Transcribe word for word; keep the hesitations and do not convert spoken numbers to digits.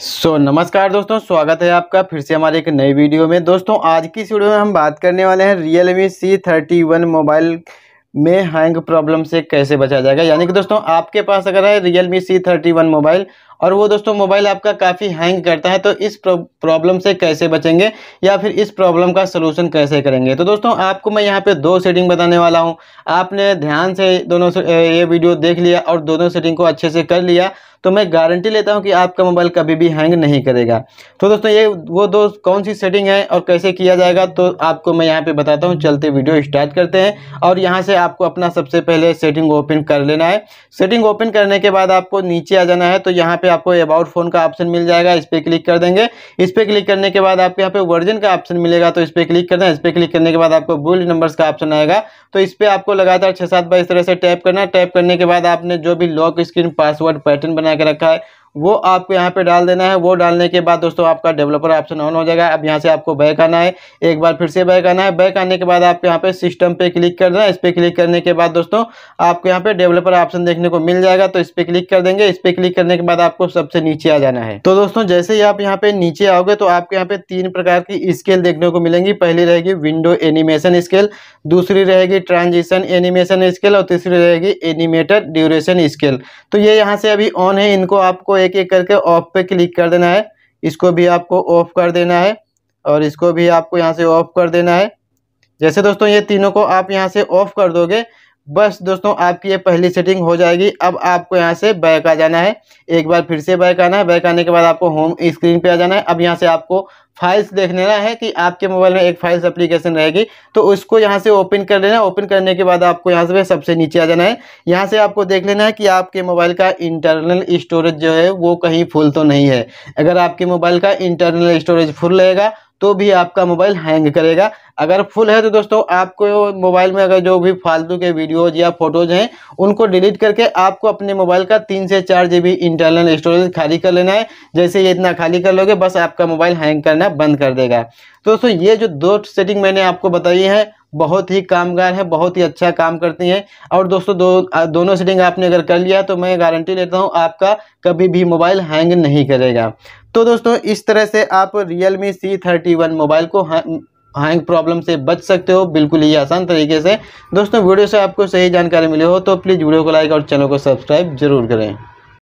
सो so, नमस्कार दोस्तों, स्वागत है आपका फिर से हमारे एक नई वीडियो में। दोस्तों आज की वीडियो में हम बात करने वाले हैं Realme C thirty one mobile में हैंग प्रॉब्लम से कैसे बचा जाएगा। यानी कि दोस्तों आपके पास अगर है Realme C thirty one mobile और वो दोस्तों मोबाइल आपका काफ़ी हैंग करता है, तो इस प्रॉब्लम से कैसे बचेंगे या फिर इस प्रॉब्लम का सलूशन कैसे करेंगे। तो दोस्तों आपको मैं यहाँ पे दो सेटिंग बताने वाला हूँ। आपने ध्यान से दोनों से ये वीडियो देख लिया और दोनों सेटिंग को अच्छे से कर लिया तो मैं गारंटी लेता हूँ कि आपका मोबाइल कभी भी हैंग नहीं करेगा। तो दोस्तों ये वो दो कौन सी सेटिंग है और कैसे किया जाएगा तो आपको मैं यहाँ पर बताता हूँ। चलते वीडियो स्टार्ट करते हैं और यहाँ से आपको अपना सबसे पहले सेटिंग ओपन कर लेना है। सेटिंग ओपन करने के बाद आपको नीचे आ जाना है, तो यहाँ पर आपको अबाउट फोन का ऑप्शन मिल जाएगा, इस पर क्लिक कर देंगे। इस पर क्लिक करने के बाद आपके यहाँ पे वर्जन का ऑप्शन मिलेगा, तो इस पर क्लिक करना है। इस पर क्लिक करने के बाद आपको बुल नंबर्स का ऑप्शन आएगा, तो इस पर आपको लगातार छः सात बार इस तरह से टैप करना है। टैप करने के बाद आपने जो भी लॉक स्क्रीन पासवर्ड पैटर्न बना के रखा है वो आपको यहाँ पे डाल देना है। वो डालने के बाद दोस्तों आपका डेवलपर ऑप्शन ऑन हो जाएगा। अब यहाँ से आपको बैक आना है, एक बार फिर से बैक आना है। बैक आने के बाद आपको यहाँ पे सिस्टम पे क्लिक करना है। इस पर क्लिक करने के बाद दोस्तों आपको यहाँ पे डेवलपर ऑप्शन देखने को मिल जाएगा, तो इस पर क्लिक कर देंगे। इस पर क्लिक करने के बाद आपको सबसे नीचे आ जाना है। तो दोस्तों जैसे ही आप यहाँ पे नीचे आओगे तो आपको यहाँ पे तीन प्रकार की स्केल देखने को मिलेंगी। पहली रहेगी विंडो एनिमेशन स्केल, दूसरी रहेगी ट्रांजिशन एनिमेशन स्केल और तीसरी रहेगी एनिमेटेड ड्यूरेशन स्केल। तो ये यहाँ से अभी ऑन है, इनको आपको एक एक करके ऑफ पे क्लिक कर देना है। इसको भी आपको ऑफ कर देना है और इसको भी आपको यहाँ से ऑफ कर देना है। जैसे दोस्तों ये तीनों को आप यहाँ से ऑफ कर दोगे, बस दोस्तों आपकी ये पहली सेटिंग हो जाएगी। अब आपको यहाँ से बैक आ जाना है, एक बार फिर से बैक आना है। बैक आने के बाद आपको होम स्क्रीन पे आ जाना है। अब यहाँ से आपको फाइल्स देख लेना है कि आपके मोबाइल में एक फाइल्स एप्लीकेशन रहेगी, तो उसको यहाँ से ओपन कर लेना है। ओपन करने के बाद आपको यहाँ से सबसे नीचे आ जाना है। यहाँ से आपको देख लेना है कि आपके मोबाइल का इंटरनल स्टोरेज जो है वो कहीं फुल तो नहीं है। अगर आपके मोबाइल का इंटरनल स्टोरेज फुल रहेगा तो भी आपका मोबाइल हैंग करेगा। अगर फुल है तो दोस्तों आपको मोबाइल में अगर जो भी फालतू के वीडियोज या फोटोज हैं उनको डिलीट करके आपको अपने मोबाइल का तीन से चार जी बी इंटरनल स्टोरेज खाली कर लेना है। जैसे ये इतना खाली कर लोगे बस आपका मोबाइल हैंग करना बंद कर देगा। तो दोस्तों ये जो दो सेटिंग मैंने आपको बताई है बहुत ही कामगार है, बहुत ही अच्छा काम करती हैं। और दोस्तों दो दोनों सेटिंग आपने अगर कर लिया तो मैं गारंटी लेता हूं आपका कभी भी मोबाइल हैंग नहीं करेगा। तो दोस्तों इस तरह से आप Realme C thirty one mobile को हैंग प्रॉब्लम से बच सकते हो, बिल्कुल ही आसान तरीके से। दोस्तों वीडियो से आपको सही जानकारी मिली हो तो प्लीज़ वीडियो को लाइक और चैनल को सब्सक्राइब जरूर करें।